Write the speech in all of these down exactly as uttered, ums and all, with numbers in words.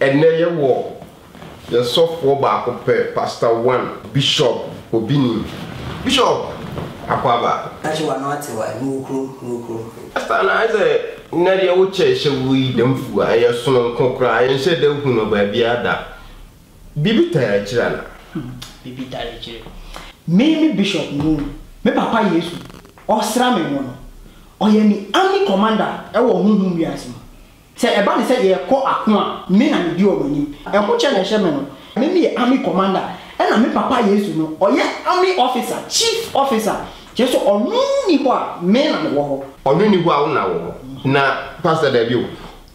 And there you were. You saw four back Pastor One, Bishop Obinim. Bishop, Aquaba. That you are not a no. Pastor, I said, Nadia would chase away them for a son of and said, they would not be other. Bibi Tarachana. Bibi Tarachana. Maybe Bishop Moon, my papa Yesu, or Sramimono, or any army commander, or whom we ask. C'est un bon essai de quoi à quoi, mais un idiot. Un coach à l'échelle, même les army commander, un ami papa Yesu, or yet army officer, chief officer, Yesu, or Nuniwa, men and war, or Nuniwa, on a Pastor Debut.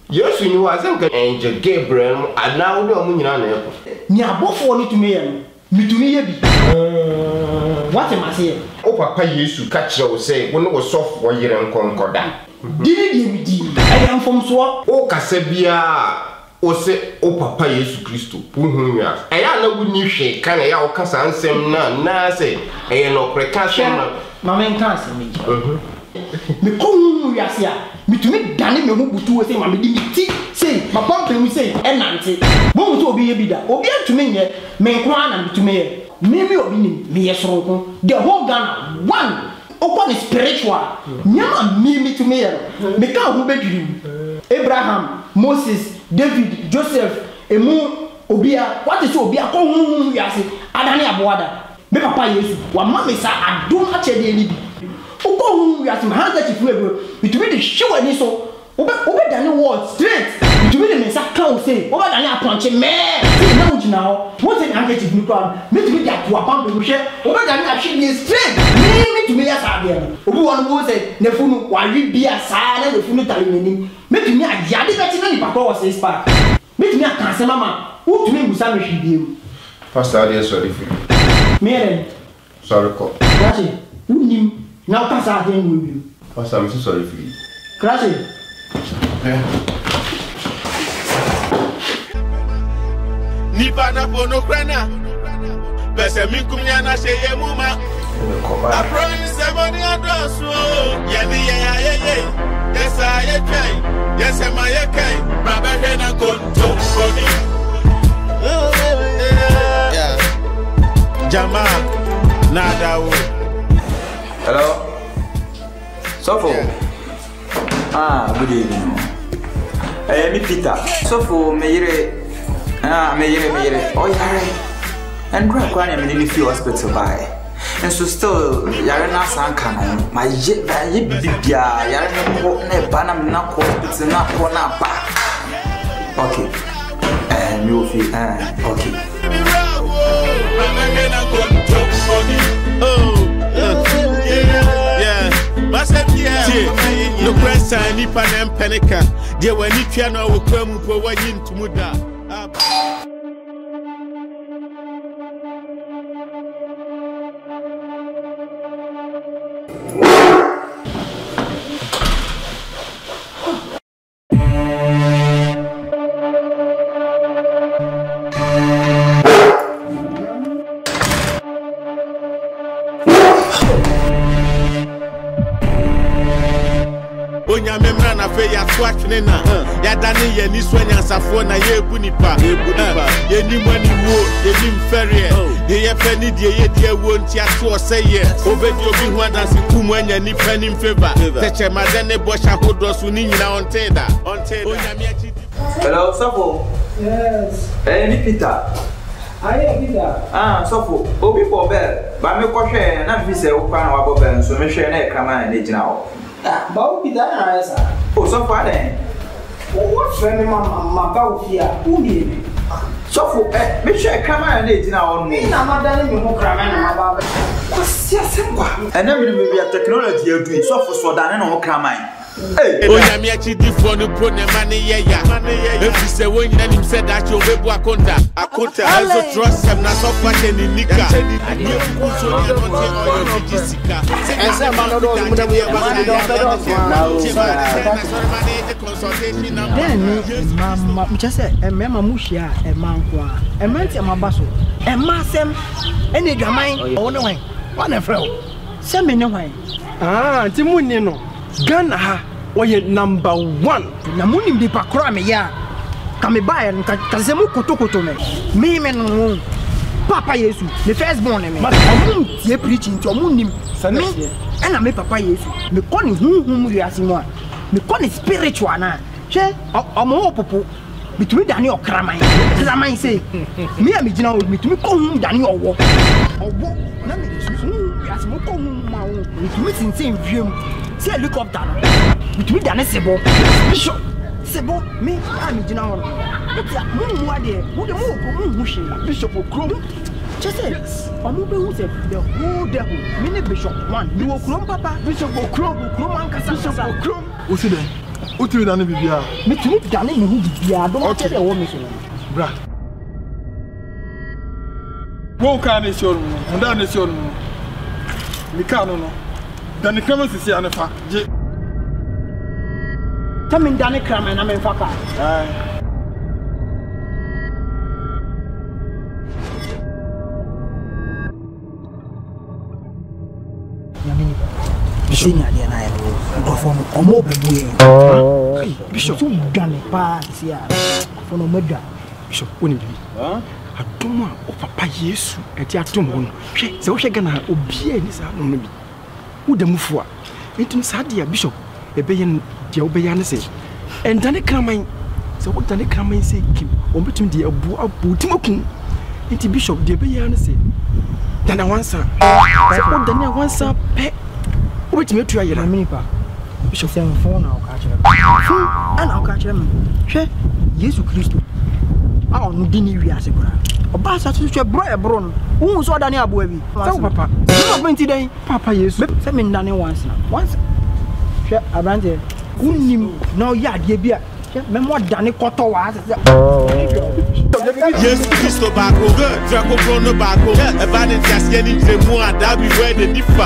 Yesu, you are an angel Gabriel, and now the moon in an airport. N'y a pas for to me, mais to me, what am I saying? Oh, papa Yesu, catch your say, when it was soft for you and concordat. Did you I am from Swap? Oh, Casabia, oh, say, oh, Papa Yesu Christo, whom you are. I am no good news shake, can I out Cassan, Sam, Nancy, I am no precaution. Mamma can't me. Me come, we are here. Me to make Danny Mobutu, say, Mamma Dimity, say, my pump, we say, and Nancy. Won't obey a bidder, obey to me, make one and to me. Maybe obey me, yes, the whole Ghana, one. Aucun spirituel, n'y a pas mimi tu m'aimes. Mais quand vous bédiez, Abraham, Moses, David, Joseph, et mon obia, quoi que ce soit obia, comme mon mon yassé, Adani aboada. Mais papa Yesu, wa maman ça a dû acheter des libres. Aucun mon yassé, mais hands that you ever, mais tu veux des choses ni ça. Obé obé Dani word straight. Mais tu veux des messages clairs aussi. Obé Dani apprenti mais c'est là où tu n'as pas. Moi c'est hands that you crois, mais tu veux des trois pans de boucher. Obé Dani apprenti mais straight. Tu me laisses à bien. Au bout on vous dit ne faut nous quoi lui bien ça ne faut nous terminer. Mais tu m'as dit à des personnes ne pas quoi c'est pas. Mais tu m'as cansé maman. Où tu m'as mis ça me chibie. Pasteur Dieu sorry. Mère. Sorry quoi. Craché. Où nim. N'a pas ça rien nous bien. Pasteur Dieu sorry. Craché. Ni pas na bono crana. Personne mi kumya na cheye mama. I promise the money I don't swallow. Yeah, yeah, yeah, yeah. Yes, I can. Yes, I'm I can. Brother, then I go to Cody. Yeah. Jama, nada. Hello. Sofo. Ah, good evening. Eh, mi Peter. Sofo, meire. Ah, meire, meire. Oh, yeah. And grab one and me feel hospital by. And so still, yare na sankano. My ye, my ye bibia. Yare na ko ne banam na ko hospital na ko na ba. Okay. Eh, you feel? Eh, okay. Yeah. No pressure, ni panem panica. Dia wani piano wukwamu po wani ntumuda. Hello, Sofo. Yes. Hey, Peter. I am Peter. Ah, Sofo. Obi for bell. But me question. Na vise ukwa na wabobel. So me share na ekama na ejina o. Ah, ba Obi da na esa. Oh, Sofo ade. What friend ma ma ba o fia? Who ni? Sofo, eh, me share ekama na ejina o no. Me na madani me ho krama na ma ba. Kwasi asemba. And na me be a technology e do. Sofo so da na no ho krama. Hey, oh yeah, me actually did for the pro ne money yeah yeah. Money yeah. If you say when you said that you will be a conta, a conta. I also trust them not so much in the nika. And you put so much on your Jessica. And some man don't want to be a man. Then mama, me just say, me mama mushia, me man kwa, me man ti mama baso, me man sem, ene jamai, one way, one fro, sem ene way. Ah, ti muni no. Ghana, Oye number one. Namuni mdipa kura me ya. Kamebaya nkazemu koto koto me. Meme nungu. Papa Yesu. Le firstborn me. Amun ye preaching to amun nim. Me. Ena me Papa Yesu. Me koni hum hum yasimwa. Me koni spiritual na. She amu popo. Me tumi dani okraman. Kraman say. Me am jina o me tumi ko hum dani owo. Owo na me Jesus. Yasimo ko hum ma o. Me tumi sinsin wiem. Si elle look up down, tu me donnes c'est bon, c'est bon, mais ah mais dis non, mon moi des, mon des mots, mon boucher, bishop au chrome, tu sais, on nous béouf c'est des hauts des hauts, mais bishop one, nous au chrome papa, bishop au chrome, au chrome en casse, bishop au chrome, aussi des, où tu es dans les bibia, mais tu me donnes une roue bibia, donc tu es au monsieur, bra, bon carnet sur nous, on donne sur nous, mais carnet non. Dani kramen si si anefa. Je. Tami dani kramen na mefa ka. Aye. Yamini. Bishop ni ali na yako. Kufom omo bebuye. Bishop tu dani pa si ya. Kufono meda. Bishop oni bibi. Ah. Aduma o Papa Yesu enti atumo no. Hwe se wo hwe gana obie ni sa no bi. Ou de moufoua. Et tu me sadia, bishop. Et bien, dia obéyane se. Et dans les cramins, c'est au dans les cramins, c'est qui on peut me dire bois pour Timokun. Et bishop, dia obéyane se. Dans la wansa. C'est au dans la wansa, paix. Ou tu me tues à la mini pas. Bishop, c'est un fond à catcher. Un à catcher. Chez Jésus Christ. Ah, on dîne lui à ce grand. Papa, ça tu es bro et bron. Où on soit dans les abouébi. Ça ou papa. Papa Yesu. C'est maintenant once now. Once. Je abrandé. Unim no ya die bia. Même moi dans les coton wa. Yesu Christo bako. Je comprends no bako. E ba ni tiasie ni tremu adabi we de difa.